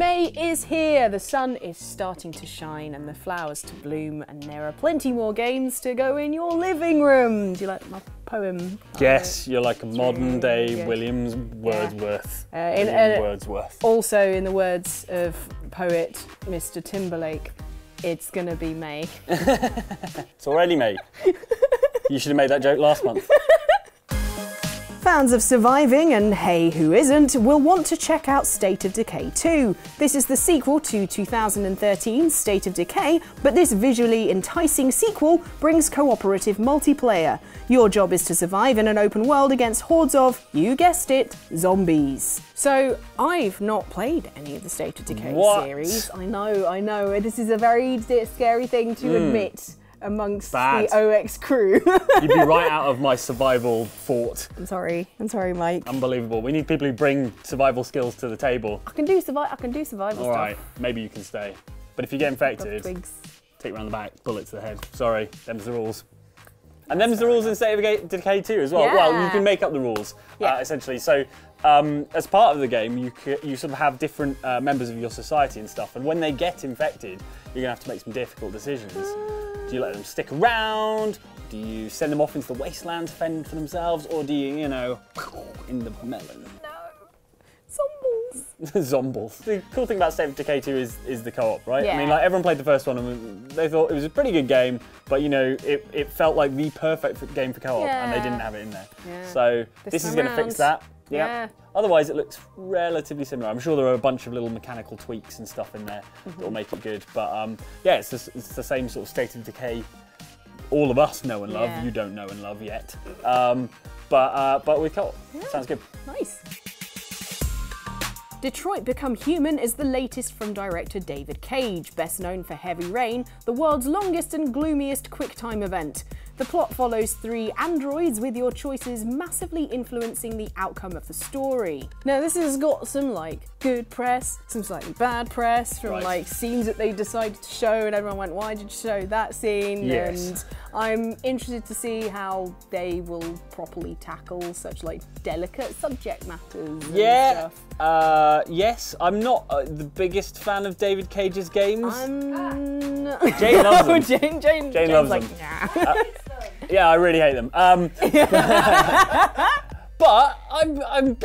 May is here, the sun is starting to shine and the flowers to bloom, and there are plenty more games to go in your living room. Do you like my poem? Yes, you're like a modern day William Wordsworth. Wordsworth. Also, in the words of poet Mr. Timberlake, it's gonna be May. It's already May. You should have made that joke last month. Fans of surviving, and hey, who isn't, will want to check out State of Decay 2. This is the sequel to 2013's State of Decay, but this visually enticing sequel brings cooperative multiplayer. Your job is to survive in an open world against hordes of, you guessed it, zombies. So, I've not played any of the State of Decay series. I know, this is a very scary thing to admit. Amongst the OX crew. You'd be right out of my survival fort. I'm sorry, Mike. Unbelievable. We need people who bring survival skills to the table. I can do survival stuff. All right, maybe you can stay. But if you get infected, take round the back, bullet to the head. Sorry, them's the rules. And them's the rules in State of Decay 2 as well. Yeah. Well, you can make up the rules, essentially. So as part of the game, you sort of have different members of your society and stuff. And when they get infected, you're gonna have to make some difficult decisions. Do you let them stick around? Do you send them off into the wasteland to fend for themselves? Or do you, in the melon? No. Zombles. Zombles. The cool thing about State of Decay 2 is the co-op, right? Yeah. I mean, like, everyone played the first one and they thought it was a pretty good game, but, it felt like the perfect game for co-op and they didn't have it in there. Yeah. So this is going to fix that. Yeah. Otherwise, it looks relatively similar. I'm sure there are a bunch of little mechanical tweaks and stuff in there that will make it good. But yeah, it's the same sort of State of Decay all of us know and love. Yeah. You don't know and love yet. But with co-op, sounds good. Nice. Detroit: Become Human is the latest from director David Cage, best known for Heavy Rain, the world's longest and gloomiest QuickTime event. The plot follows three androids with your choices massively influencing the outcome of the story. Now, this has got some good press, some slightly bad press from scenes that they decided to show, and everyone went, "Why did you show that scene?" Yes. And I'm interested to see how they will properly tackle such delicate subject matters. Yeah. And stuff. Yes, I'm not the biggest fan of David Cage's games. Jane loves them. Jane loves them. Nah. Yeah, I really hate them. But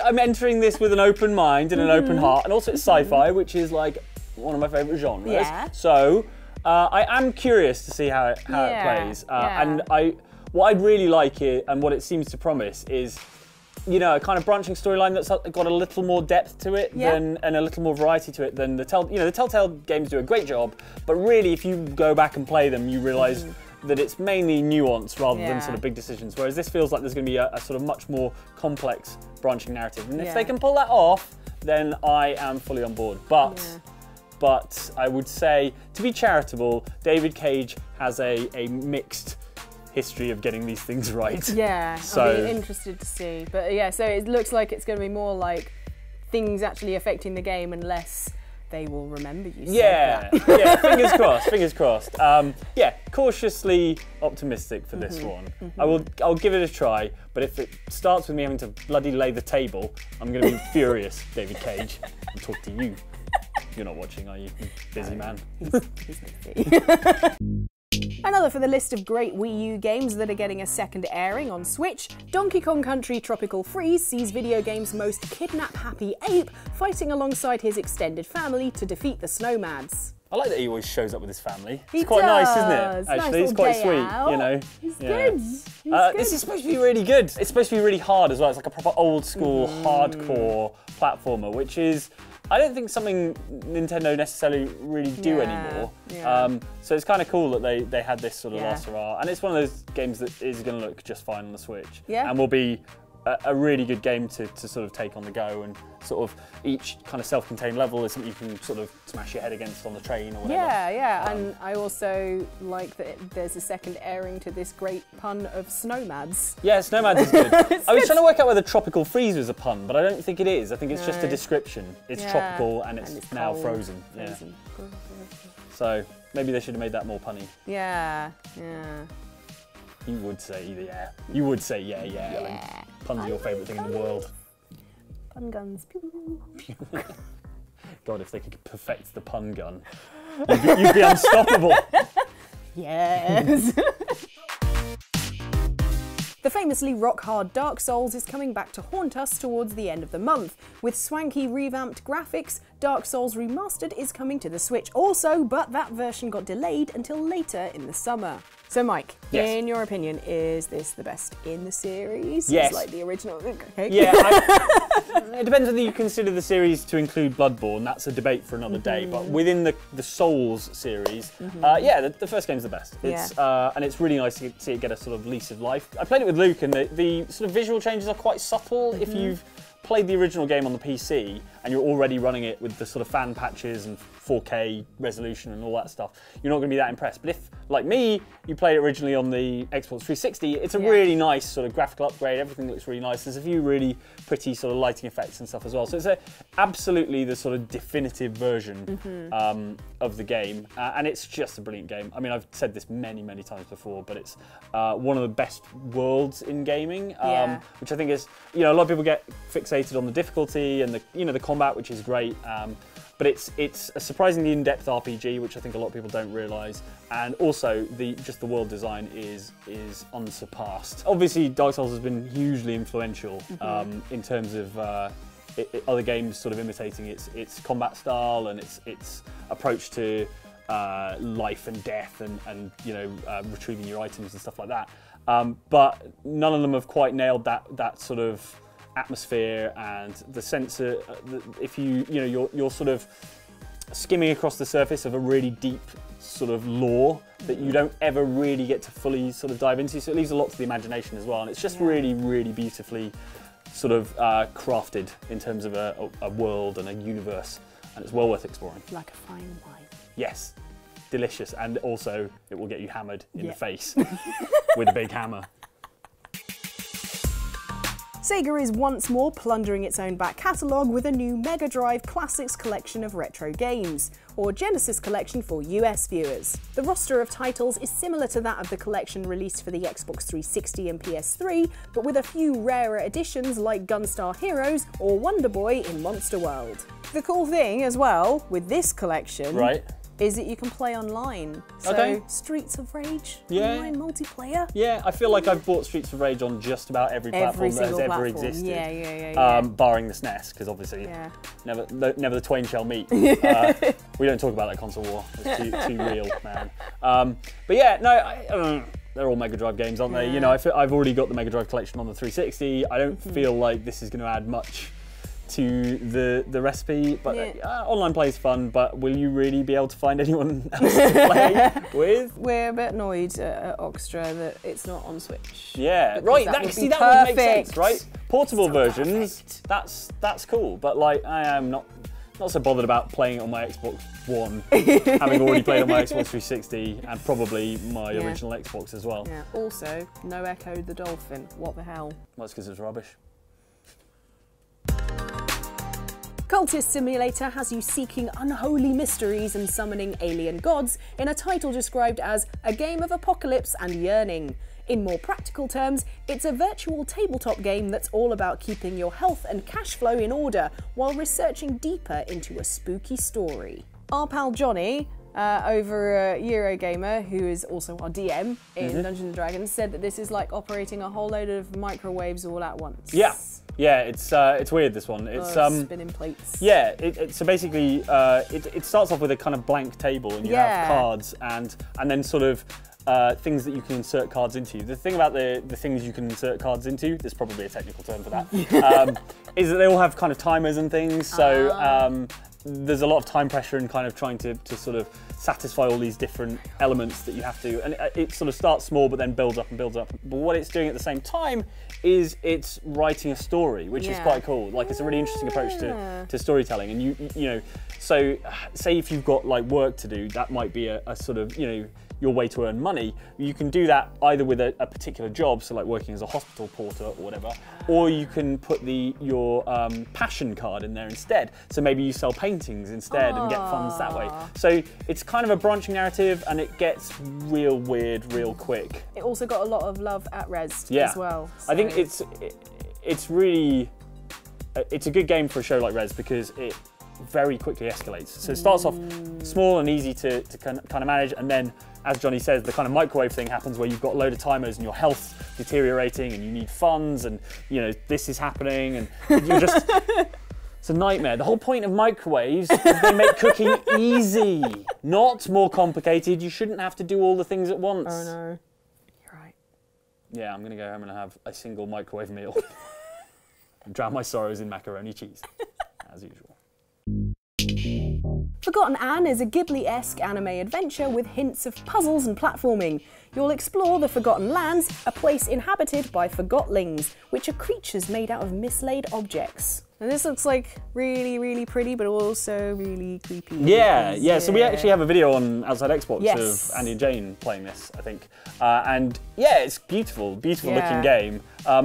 I'm entering this with an open mind and an open heart, and also it's sci-fi, which is one of my favourite genres. Yeah. So I am curious to see how it plays, and what I'd really like it and what it seems to promise is, a kind of branching storyline that's got a little more depth to it and a little more variety to it than the the Telltale games do a great job, but really if you go back and play them, you realise. That it's mainly nuance rather than sort of big decisions, whereas this feels like there's going to be a sort of much more complex branching narrative. And if they can pull that off, then I am fully on board. But I would say, to be charitable, David Cage has a mixed history of getting these things right. Yeah, so. I'll be interested to see. But yeah, so it looks like it's going to be more things actually affecting the game and less they will remember you. Yeah, yeah. Fingers crossed. Fingers crossed. Yeah, cautiously optimistic for this one. I'll give it a try. But if it starts with me having to bloody lay the table, I'm going to be furious. David Cage, I'll talk to you. You're not watching, are you? Busy man. He's busy. Another for the list of great Wii U games that are getting a second airing on Switch, Donkey Kong Country Tropical Freeze sees video game's most kidnap-happy ape fighting alongside his extended family to defeat the Snowmads. I like that he always shows up with his family. It's quite nice, isn't it? Actually, it's quite sweet, He's good. He's good. This is supposed to be really good. It's supposed to be really hard as well. It's like a proper old-school, hardcore platformer, which is, I don't think something Nintendo necessarily really do anymore. Yeah. So it's kind of cool that they had this sort of last hurrah. And it's one of those games that is going to look just fine on the Switch. Yeah. And will be a really good game to sort of take on the go, and sort of each kind of self-contained level is something you can sort of smash your head against on the train or whatever. Yeah, yeah. And I also like that there's a second airing to this great pun of Snowmads. Yeah, Snowmads is good. I was trying to work out whether Tropical Freeze was a pun, but I don't think it is. I think it's just a description. It's tropical and it's now frozen. Yeah. So maybe they should have made that more punny. Yeah, yeah. You would say yeah. You would say yeah. Yeah. Pun's your favourite thing in the world. Pun guns. Pew. God, if they could perfect the pun gun, you'd be unstoppable. Yes. The famously rock-hard Dark Souls is coming back to haunt us towards the end of the month. With swanky revamped graphics, Dark Souls Remastered is coming to the Switch also, but that version got delayed until later in the summer. So Mike, yes, in your opinion, is this the best in the series? Yes. It's like the original, okay. Yeah, it depends whether you consider the series to include Bloodborne, that's a debate for another day, but within the Souls series, yeah, the first game's the best. It's, and it's really nice to see it get a sort of lease of life. I played it with Luke, and the sort of visual changes are quite subtle. If you've played the original game on the PC and you're already running it with the sort of fan patches and 4K resolution and all that stuff, you're not going to be that impressed. But if, like me, you played it originally on the Xbox 360, it's a really nice sort of graphical upgrade, everything looks really nice, there's a few really pretty sort of lighting effects and stuff as well, so it's absolutely the sort of definitive version of the game, and it's just a brilliant game. I mean, I've said this many, many times before, but it's one of the best worlds in gaming, which I think is, you know, a lot of people get fixated on the difficulty and the, you know, the combat, which is great, but it's a surprisingly in-depth RPG, which I think a lot of people don't realise, and also just the world design is unsurpassed. Obviously, Dark Souls has been hugely influential in terms of other games sort of imitating its combat style and its approach to life and death and you know, retrieving your items and stuff like that. But none of them have quite nailed that sort of atmosphere and the sense of, if you know, you're sort of skimming across the surface of a really deep sort of lore that you don't ever really get to fully sort of dive into, so it leaves a lot to the imagination as well, and it's just really, really beautifully sort of crafted in terms of a world and a universe, and it's well worth exploring. Like a fine wine. Yes, delicious, and also it will get you hammered in the face with a big hammer. Sega is once more plundering its own back catalogue with a new Mega Drive Classics collection of retro games, or Genesis collection for US viewers. The roster of titles is similar to that of the collection released for the Xbox 360 and PS3, but with a few rarer additions like Gunstar Heroes or Wonder Boy in Monster World. The cool thing as well with this collection is that you can play online. So Streets of Rage, online multiplayer. Yeah, I feel like I've bought Streets of Rage on just about every platform that has ever existed. Yeah. Barring the SNES, because obviously never the twain shall meet. We don't talk about that console war. It's too real, man. But yeah, no, they're all Mega Drive games, aren't they? You know, I've already got the Mega Drive collection on the 360. I don't feel like this is going to add much to the recipe, but online play is fun, but will you really be able to find anyone else to play with? We're a bit annoyed at Xtra that it's not on Switch. Yeah, right, that would make sense, right? Portable versions, that's cool, but like, I am not so bothered about playing it on my Xbox One, having already played on my Xbox 360 and probably my original Xbox as well. Yeah. Also, no Echo the Dolphin, what the hell? Well, it's because it's rubbish. Cultist Simulator has you seeking unholy mysteries and summoning alien gods in a title described as a game of apocalypse and yearning. In more practical terms, it's a virtual tabletop game that's all about keeping your health and cash flow in order while researching deeper into a spooky story. Our pal Johnny over at Eurogamer, who is also our DM in Dungeons & Dragons, said that this is like operating a whole load of microwaves all at once. Yeah. Yeah, it's weird, this one. It's spinning plates. Yeah, so basically it starts off with a kind of blank table and you have cards and then sort of things that you can insert cards into. The thing about the things you can insert cards into, there's probably a technical term for that, is that they all have kind of timers and things, so there's a lot of time pressure in kind of trying to sort of satisfy all these different elements that you have to, and it sort of starts small but then builds up and builds up. But what it's doing at the same time is it's writing a story, which is quite cool. Like, it's a really interesting approach to storytelling, and you know, so say if you've got like work to do, that might be a sort of, you know, your way to earn money. You can do that either with a particular job, so like working as a hospital porter or whatever, or you can put your passion card in there instead. So maybe you sell paintings instead and get funds that way. So it's kind of a branching narrative, and it gets real weird real quick. It also got a lot of love at Res as well. So I think it's really, it's a good game for a show like Res because it very quickly escalates. So it starts off small and easy to kind of manage, and then, as Johnny says, the kind of microwave thing happens where you've got a load of timers and your health's deteriorating and you need funds and, you know, this is happening and you're just, it's a nightmare. The whole point of microwaves is they make cooking easy, not more complicated. You shouldn't have to do all the things at once. Oh no, you're right. Yeah, I'm gonna go home and have a single microwave meal. And drown my sorrows in macaroni cheese, as usual. Forgotton Anne is a Ghibli-esque anime adventure with hints of puzzles and platforming. You'll explore the Forgotton Lands, a place inhabited by Forgotlings, which are creatures made out of mislaid objects. And this looks like really, really pretty, but also really creepy. Yeah, yeah. So we actually have a video on Outside Xbox of Andy and Jane playing this, I think. And yeah, it's beautiful, beautiful looking game.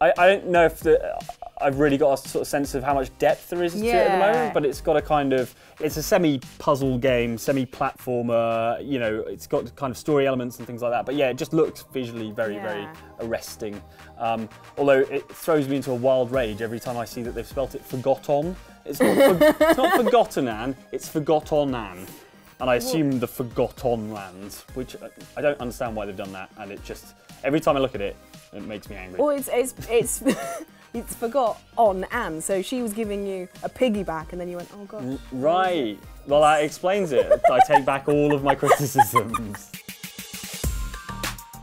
I don't know if I've really got a sort of sense of how much depth there is to it at the moment, but it's got a kind of, it's a semi-puzzle game, semi-platformer, you know, it's got kind of story elements and things like that, but yeah, it just looks visually very, very arresting. Although it throws me into a wild rage every time I see that they've spelt it Forgotton. It's not, it's not Forgotton Anne, it's Forgotton Anne. And I assume the Forgotton Lands, which I don't understand why they've done that, and it just, every time I look at it, it makes me angry. Well, it's it's Forgotton Anne, so she was giving you a piggyback, and then you went, oh god. Right. Well, that explains it. I take back all of my criticisms.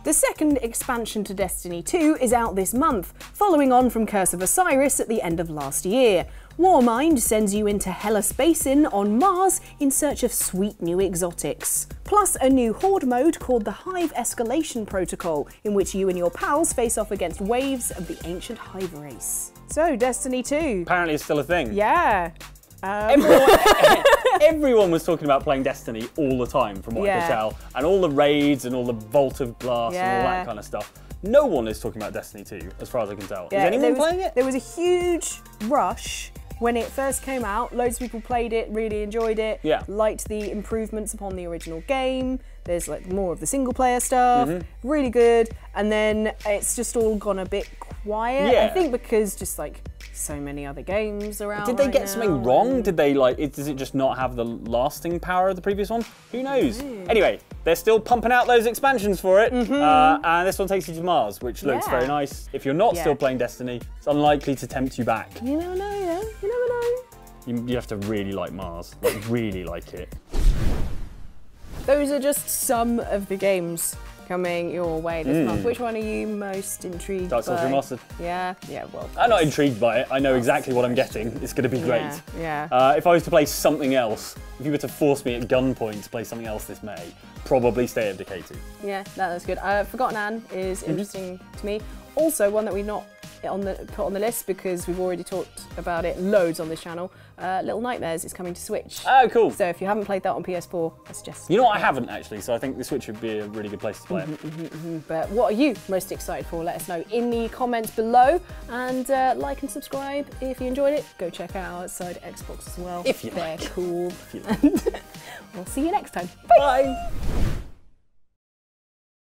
The second expansion to Destiny 2 is out this month, following on from Curse of Osiris at the end of last year. Warmind sends you into Hellas Basin on Mars in search of sweet new exotics. Plus a new horde mode called the Hive Escalation Protocol, in which you and your pals face off against waves of the ancient hive race. So, Destiny 2. Apparently it's still a thing. Yeah. Everyone was talking about playing Destiny all the time, from what I could tell, and all the raids and all the Vault of Glass and all that kind of stuff. No one is talking about Destiny 2, as far as I can tell. Yeah, is anyone playing it? There was a huge rush when it first came out. Loads of people played it, really enjoyed it, liked the improvements upon the original game. There's like more of the single player stuff, really good. And then it's just all gone a bit quiet, I think because just like so many other games around. Did they get something wrong? Did they like, does it just not have the lasting power of the previous one? Who knows? Anyway, they're still pumping out those expansions for it. And this one takes you to Mars, which looks very nice. If you're not still playing Destiny, it's unlikely to tempt you back. You never know, yeah. You never know. You have to really like Mars, like really like it. Those are just some of the games coming your way this month. Which one are you most intrigued by? Dark Souls Remastered. Yeah, yeah, well. I'm not intrigued by it. I know exactly what I'm getting. It's going to be great. Yeah, yeah. If I was to play something else, if you were to force me at gunpoint to play something else this May, probably State of Decay 2. Yeah, that's good. Forgotton Anne is interesting to me. Also, one that we've not put on the list because we've already talked about it loads on this channel. Little Nightmares is coming to Switch. Oh, cool. So if you haven't played that on PS4, I suggest. You know what, I haven't actually, so I think the Switch would be a really good place to play it. But what are you most excited for? Let us know in the comments below, and like and subscribe if you enjoyed it. Go check out Outside Xbox as well. If you like. They're cool. If you like. We'll see you next time. Bye. Bye.